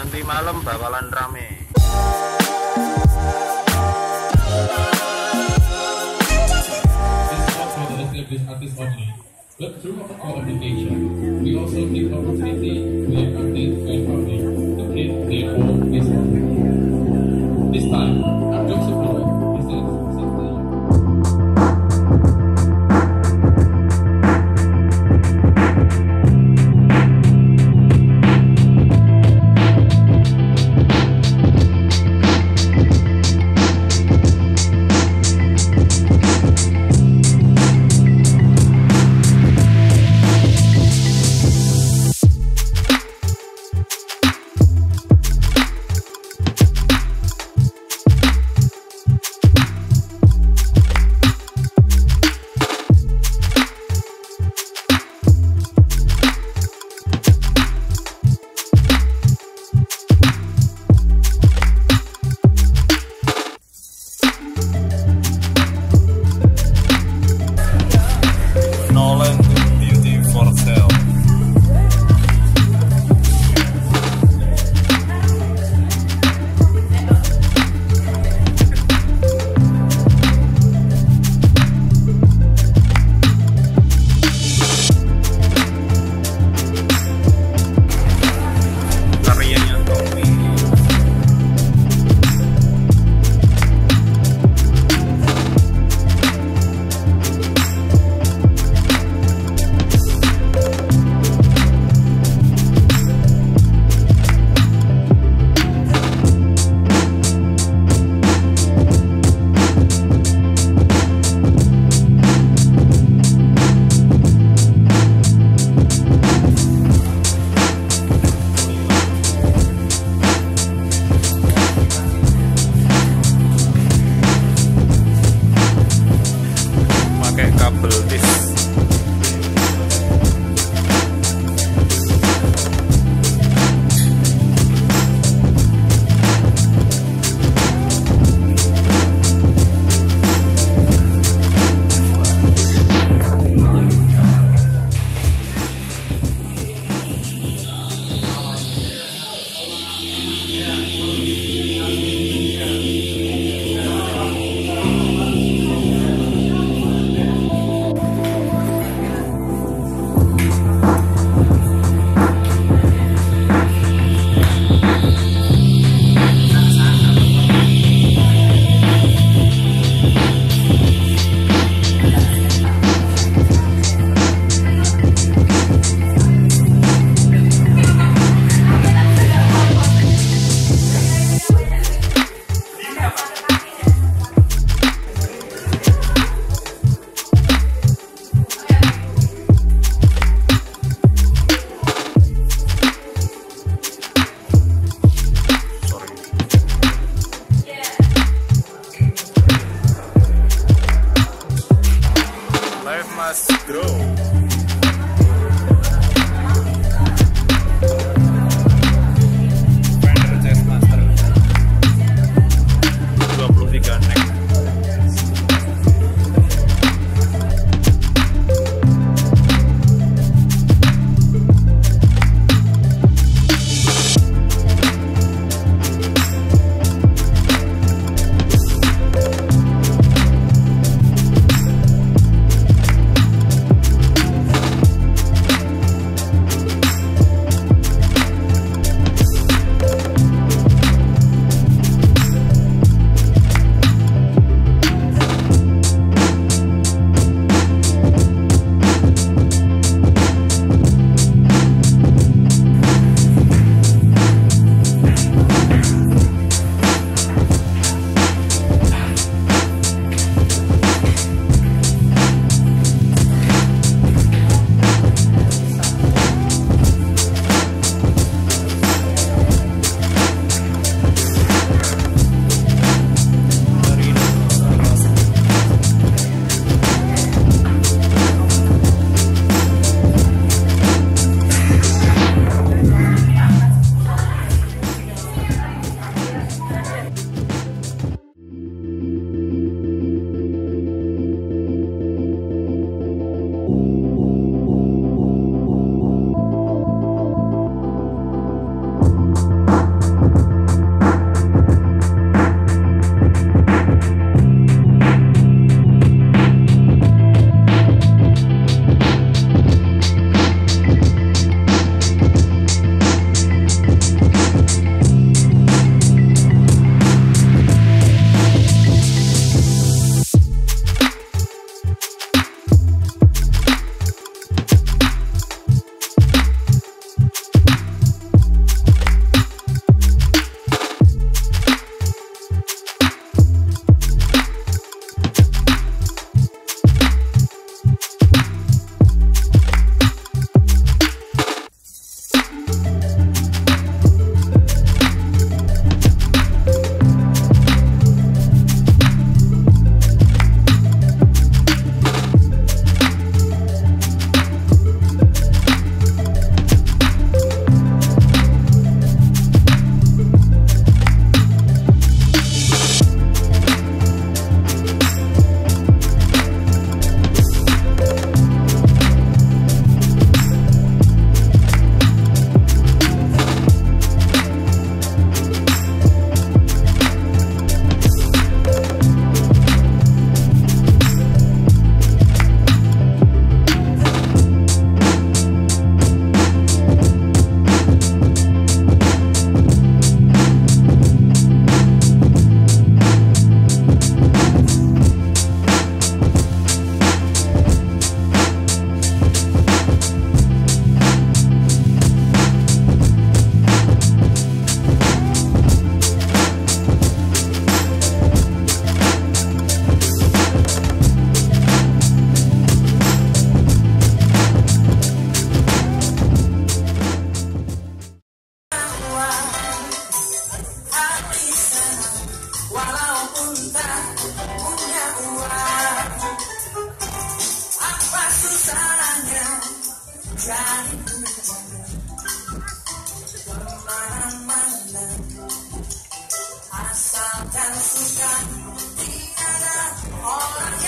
nanti malam bakalan rame. This artist only, but throughout our application, we also give opportunity to the artists and public to create their own business. This time, our job support is that sarangnya jadi bujangan kemana-mana, asalkan suka tiada orang.